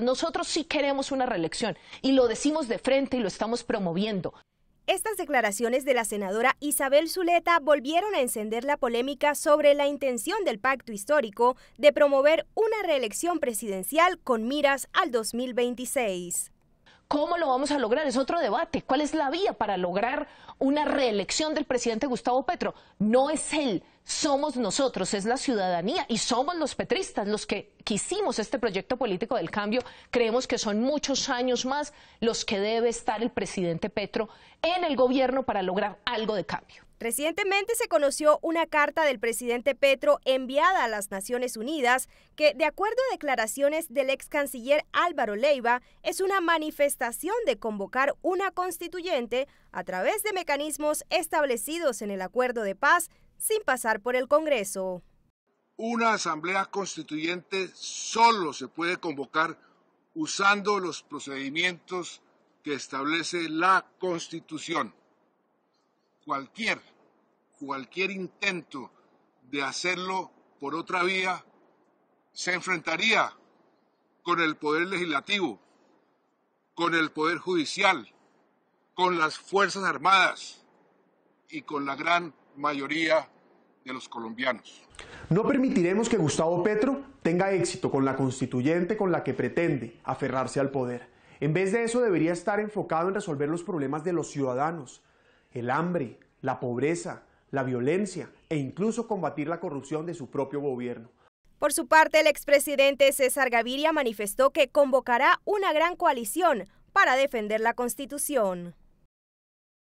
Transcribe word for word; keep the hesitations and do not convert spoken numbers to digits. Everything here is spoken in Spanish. Nosotros sí queremos una reelección y lo decimos de frente y lo estamos promoviendo. Estas declaraciones de la senadora Isabel Zuleta volvieron a encender la polémica sobre la intención del Pacto Histórico de promover una reelección presidencial con miras al dos mil veintiséis. ¿Cómo lo vamos a lograr? Es otro debate. ¿Cuál es la vía para lograr una reelección del presidente Gustavo Petro? No es él, somos nosotros, es la ciudadanía y somos los petristas los que quisimos este proyecto político del cambio. Creemos que son muchos años más los que debe estar el presidente Petro en el gobierno para lograr algo de cambio. Recientemente se conoció una carta del presidente Petro enviada a las Naciones Unidas que, de acuerdo a declaraciones del ex canciller Álvaro Leiva, es una manifestación de convocar una constituyente a través de mecanismos establecidos en el acuerdo de paz sin pasar por el Congreso. Una asamblea constituyente solo se puede convocar usando los procedimientos que establece la Constitución. Cualquier, cualquier intento de hacerlo por otra vía se enfrentaría con el Poder Legislativo, con el Poder Judicial, con las Fuerzas Armadas y con la gran mayoría de los colombianos. No permitiremos que Gustavo Petro tenga éxito con la constituyente con la que pretende aferrarse al poder. En vez de eso debería estar enfocado en resolver los problemas de los ciudadanos. El hambre, la pobreza, la violencia e incluso combatir la corrupción de su propio gobierno. Por su parte, el expresidente César Gaviria manifestó que convocará una gran coalición para defender la Constitución.